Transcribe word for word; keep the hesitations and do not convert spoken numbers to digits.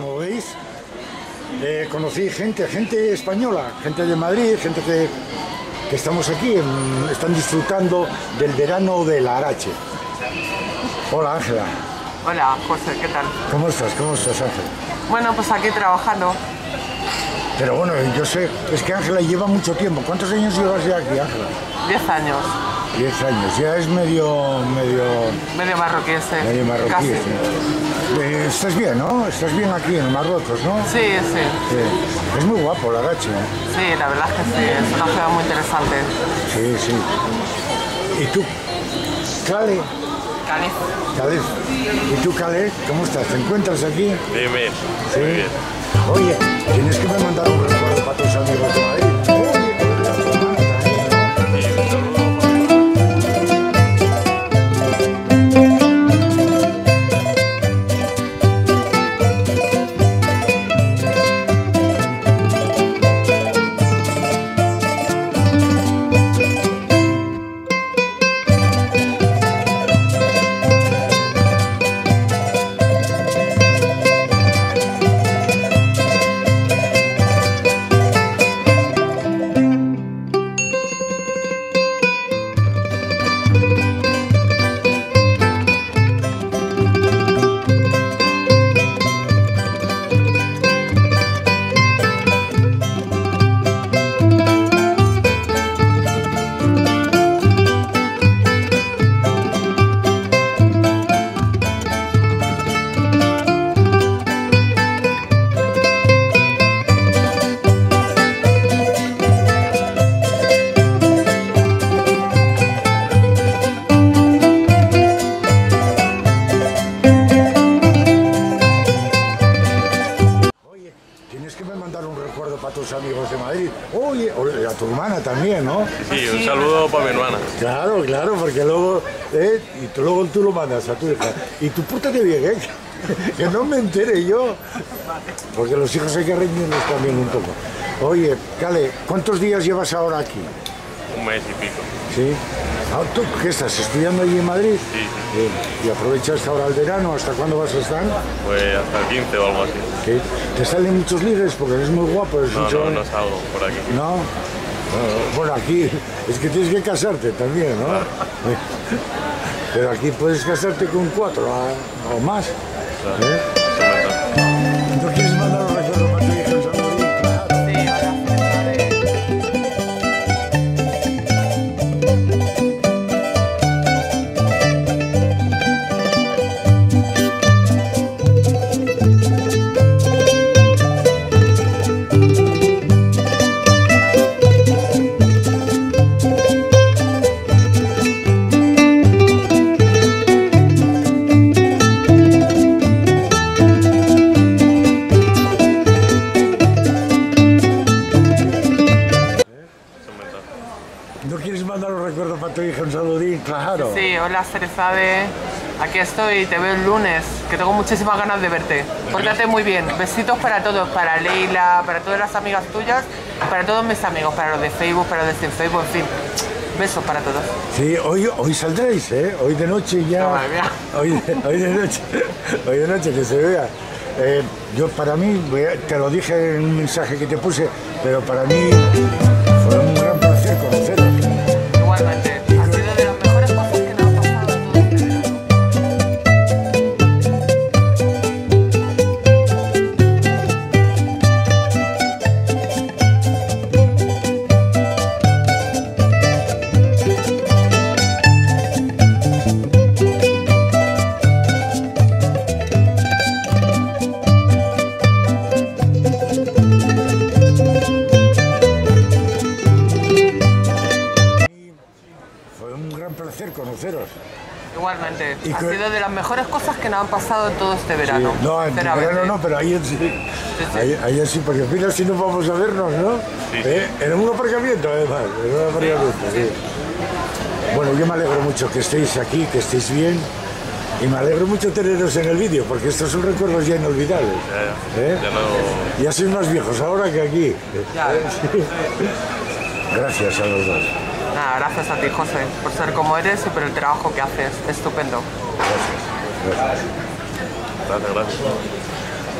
como veis, eh, conocí gente, gente española, gente de Madrid, gente que, que estamos aquí, en, están disfrutando del verano de Larache. Hola, Ángela. Hola, José, ¿qué tal? ¿Cómo estás? ¿Cómo estás, Ángela? Bueno, pues aquí trabajando. Pero bueno, yo sé, es que Ángela lleva mucho tiempo. ¿Cuántos años llevas ya aquí, Ángela? Diez años. Diez años, ya es medio... medio... medio marroquí, sí. Medio marroquí, sí. Eh, estás bien, ¿no? Estás bien aquí en Marruecos, ¿no? Sí, sí. Sí. Es muy guapo Larache, ¿no? Sí, la verdad es que sí, es una ciudad muy interesante. Sí, sí. ¿Y tú? Kaleph. Kaleph. Kaleph. ¿Y tú, Kaleph? ¿Cómo estás? ¿Te encuentras aquí? Bien, bien. Sí. Muy bien. Oye, tienes que me mandar un recuerdo para tus amigos de Madrid. Amigos de Madrid. Oye, oye, a tu hermana también, ¿no? Sí, un saludo para mi hermana. Claro, claro, porque luego, ¿eh? y tú, luego tú lo mandas a tu hija. Y tú pórtate bien, ¿eh? Que no me entere yo. Porque los hijos hay que reñirlos también un poco. Oye, Kaleph, ¿cuántos días llevas ahora aquí? Un mes y pico. ¿Sí? Ah, ¿tú qué estás? ¿Estudiando allí en Madrid? Sí. Bien. ¿Y aprovechas ahora el verano? ¿Hasta cuándo vas a estar? Pues hasta el quince o algo así. ¿Sí? ¿Te salen muchos libres? Porque eres muy guapo. Eres no, mucho... no, no salgo por aquí. ¿No? Bueno, por aquí. Es que tienes que casarte también, ¿no? Claro. Pero aquí puedes casarte con cuatro o más. Claro. ¿Eh? ¿No quieres mandar un recuerdo para tu hija, un saludín? Claro. Sí, hola, Cerezade. Aquí estoy, te veo el lunes, que tengo muchísimas ganas de verte. Pórtate muy bien. Besitos para todos, para Leila, para todas las amigas tuyas, para todos mis amigos, para los de Facebook, para los de Facebook, en fin. Besos para todos. Sí, hoy, hoy saldréis, ¿eh? Hoy de noche ya... No, madre mía. Hoy, de, hoy de noche, hoy de noche, que se vea. Eh, yo para mí, te lo dije en un mensaje que te puse, pero para mí fue un gran placer conocerlo. Igualmente, ha sido de las mejores cosas que nos ha pasado a todos este verano. Conoceros. Igualmente, y ha que... sido de las mejores cosas que nos han pasado todo este verano. Sí. No, en este verano no, pero ayer sí. Sí, sí. Ayer, ayer sí, porque mira si no vamos a vernos, ¿no? Sí, sí. ¿Eh? En un aparcamiento, además. En un aparcamiento, sí. Sí. Bueno, yo me alegro mucho que estéis aquí, que estéis bien. Y me alegro mucho teneros en el vídeo, porque estos son recuerdos ya inolvidables. Ya, ya. ¿Eh? Ya, no... ya sois más viejos ahora que aquí. Ya, ¿eh? Ya. Sí. Gracias a los dos. Nada, gracias a ti, José, por ser como eres y por el trabajo que haces. Estupendo. Gracias. Gracias. Gracias, gracias.